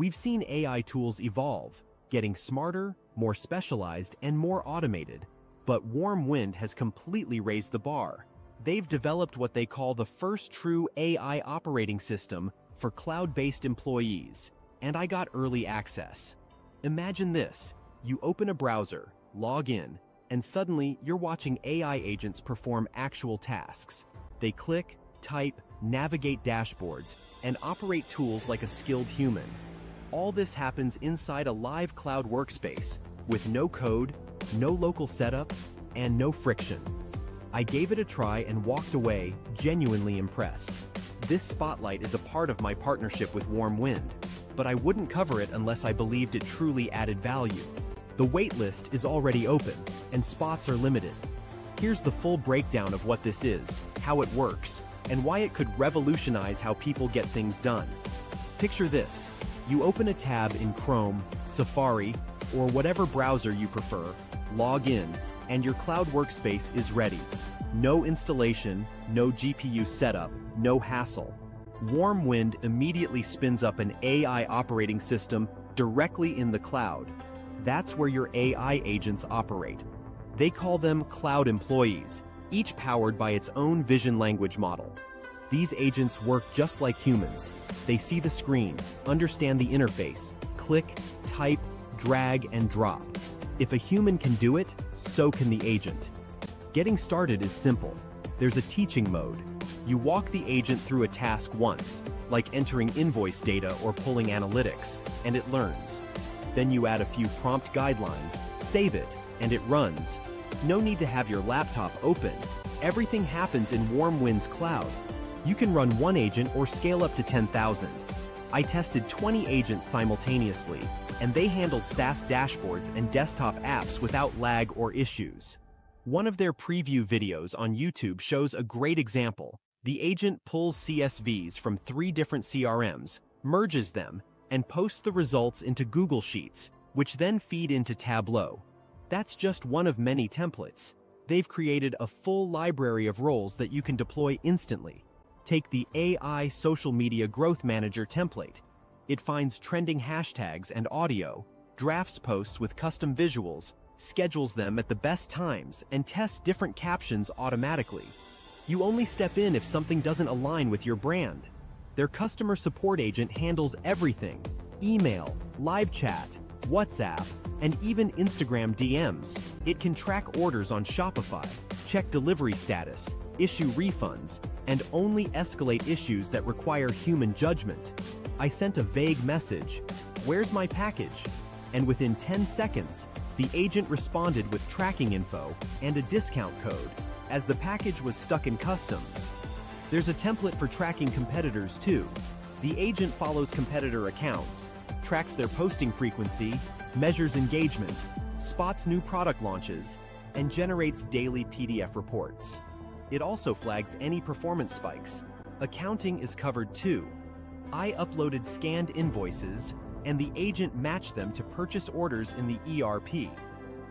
We've seen AI tools evolve, getting smarter, more specialized, and more automated. But Warmwind has completely raised the bar. They've developed what they call the first true AI operating system for cloud-based employees, and I got early access. Imagine this. You open a browser, log in, and suddenly you're watching AI agents perform actual tasks. They click, type, navigate dashboards, and operate tools like a skilled human. All this happens inside a live cloud workspace, with no code, no local setup, and no friction. I gave it a try and walked away genuinely impressed. This spotlight is a part of my partnership with Warmwind, but I wouldn't cover it unless I believed it truly added value. The waitlist is already open, and spots are limited. Here's the full breakdown of what this is, how it works, and why it could revolutionize how people get things done. Picture this. You open a tab in Chrome, Safari, or whatever browser you prefer, log in, and your cloud workspace is ready. No installation, no GPU setup, no hassle. Warmwind immediately spins up an AI operating system directly in the cloud. That's where your AI agents operate. They call them cloud employees, each powered by its own vision language model. These agents work just like humans. They see the screen, understand the interface, click, type, drag, and drop. If a human can do it, so can the agent. Getting started is simple. There's a teaching mode. You walk the agent through a task once, like entering invoice data or pulling analytics, and it learns. Then you add a few prompt guidelines, save it, and it runs. No need to have your laptop open. Everything happens in Warmwind's cloud. You can run one agent or scale up to 10,000. I tested 20 agents simultaneously, and they handled SaaS dashboards and desktop apps without lag or issues. One of their preview videos on YouTube shows a great example. The agent pulls CSVs from 3 different CRMs, merges them, and posts the results into Google Sheets, which then feed into Tableau. That's just one of many templates. They've created a full library of roles that you can deploy instantly. Take the AI Social Media Growth Manager template. It finds trending hashtags and audio, drafts posts with custom visuals, schedules them at the best times, and tests different captions automatically. You only step in if something doesn't align with your brand. Their customer support agent handles everything: email, live chat, WhatsApp, and even Instagram DMs. It can track orders on Shopify, check delivery status, issue refunds, and only escalate issues that require human judgment. I sent a vague message, "Where's my package?" And within 10 seconds, the agent responded with tracking info and a discount code, as the package was stuck in customs. There's a template for tracking competitors too. The agent follows competitor accounts, tracks their posting frequency, measures engagement, spots new product launches, and generates daily PDF reports. It also flags any performance spikes. Accounting is covered too. I uploaded scanned invoices, and the agent matched them to purchase orders in the ERP.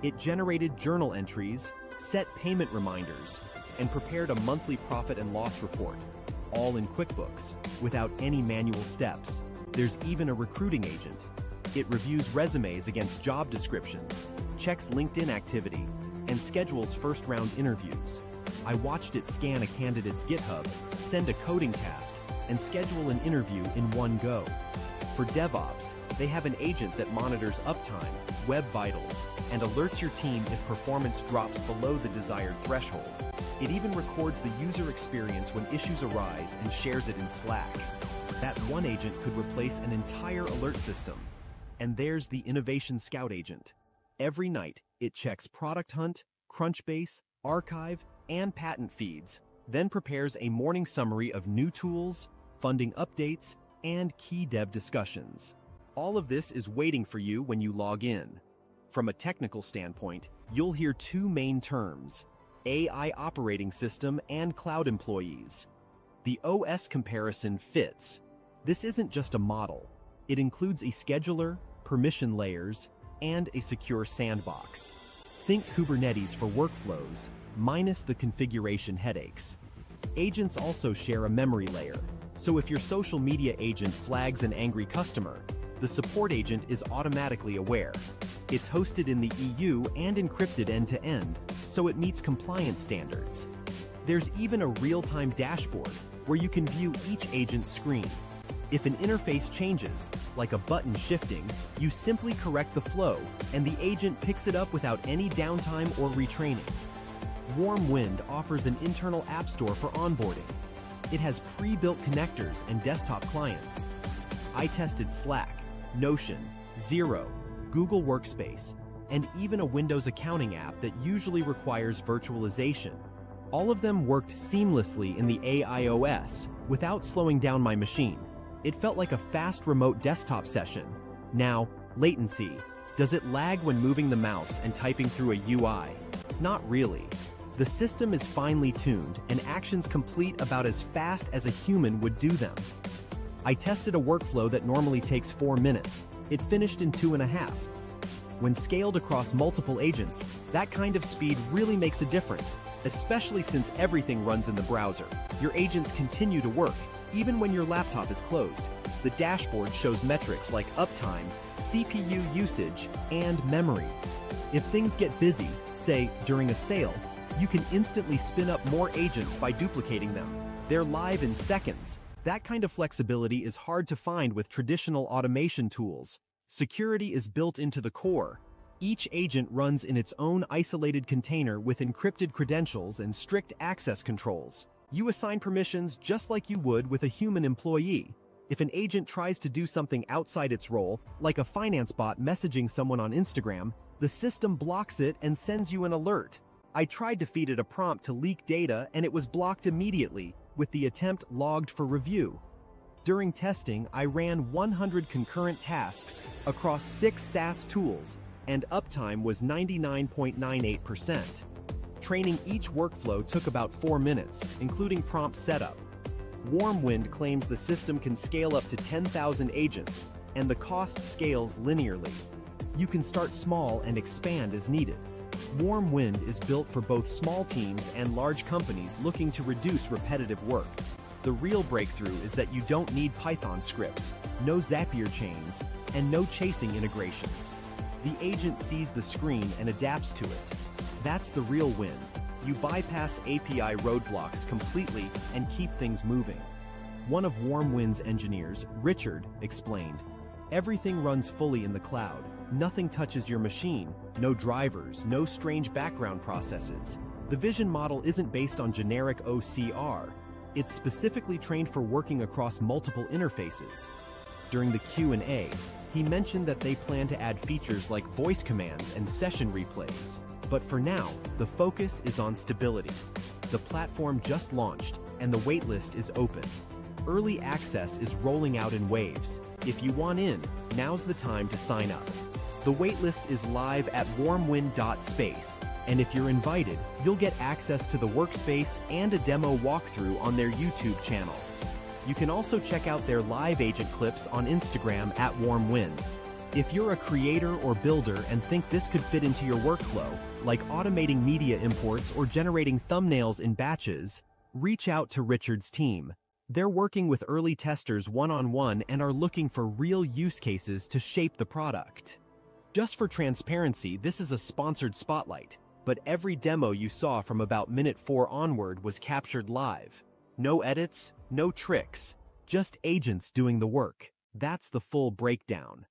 It generated journal entries, set payment reminders, and prepared a monthly profit and loss report, all in QuickBooks, without any manual steps. There's even a recruiting agent. It reviews resumes against job descriptions, checks LinkedIn activity, and schedules first-round interviews. I watched it scan a candidate's GitHub, send a coding task, and schedule an interview in one go. For DevOps, they have an agent that monitors uptime, web vitals, and alerts your team if performance drops below the desired threshold. It even records the user experience when issues arise and shares it in Slack. That one agent could replace an entire alert system. And there's the Innovation Scout agent. Every night, it checks Product Hunt, Crunchbase, Archive, and patent feeds, then prepares a morning summary of new tools, funding updates, and key dev discussions. All of this is waiting for you when you log in. From a technical standpoint, you'll hear 2 main terms: AI operating system and cloud employees. The OS comparison fits. This isn't just a model. It includes a scheduler, permission layers, and a secure sandbox. Think Kubernetes for workflows, minus the configuration headaches. Agents also share a memory layer, so if your social media agent flags an angry customer, the support agent is automatically aware. It's hosted in the EU and encrypted end-to-end, so it meets compliance standards. There's even a real-time dashboard where you can view each agent's screen. If an interface changes, like a button shifting, you simply correct the flow and the agent picks it up without any downtime or retraining. Warmwind offers an internal app store for onboarding. It has pre-built connectors and desktop clients. I tested Slack, Notion, Xero, Google Workspace, and even a Windows accounting app that usually requires virtualization. All of them worked seamlessly in the AIOS without slowing down my machine. It felt like a fast remote desktop session. Now, latency. Does it lag when moving the mouse and typing through a UI? Not really. The system is finely tuned and actions complete about as fast as a human would do them. I tested a workflow that normally takes 4 minutes. It finished in 2.5. When scaled across multiple agents, that kind of speed really makes a difference, especially since everything runs in the browser. Your agents continue to work, even when your laptop is closed. The dashboard shows metrics like uptime, CPU usage, and memory. If things get busy, say, during a sale, you can instantly spin up more agents by duplicating them. They're live in seconds. That kind of flexibility is hard to find with traditional automation tools. Security is built into the core. Each agent runs in its own isolated container with encrypted credentials and strict access controls. You assign permissions just like you would with a human employee. If an agent tries to do something outside its role, like a finance bot messaging someone on Instagram, the system blocks it and sends you an alert. I tried to feed it a prompt to leak data and it was blocked immediately, with the attempt logged for review. During testing, I ran 100 concurrent tasks across 6 SaaS tools, and uptime was 99.98%. Training each workflow took about 4 minutes, including prompt setup. Warmwind claims the system can scale up to 10,000 agents, and the cost scales linearly. You can start small and expand as needed. Warmwind is built for both small teams and large companies looking to reduce repetitive work. The real breakthrough is that you don't need Python scripts, no Zapier chains, and no chasing integrations. The agent sees the screen and adapts to it. That's the real win. You bypass API roadblocks completely and keep things moving. One of Warmwind's engineers, Richard, explained, "Everything runs fully in the cloud. Nothing touches your machine, no drivers, no strange background processes. The vision model isn't based on generic OCR. It's specifically trained for working across multiple interfaces." During the Q&A, he mentioned that they plan to add features like voice commands and session replays. But for now, the focus is on stability. The platform just launched, and the waitlist is open. Early access is rolling out in waves. If you want in, now's the time to sign up. The waitlist is live at warmwind.space, and if you're invited, you'll get access to the workspace and a demo walkthrough on their YouTube channel. You can also check out their live agent clips on Instagram at Warmwind. If you're a creator or builder and think this could fit into your workflow, like automating media imports or generating thumbnails in batches, reach out to Richard's team. They're working with early testers one-on-one and are looking for real use cases to shape the product. Just for transparency, this is a sponsored spotlight, but every demo you saw from about minute 4 onward was captured live. No edits, no tricks, just agents doing the work. That's the full breakdown.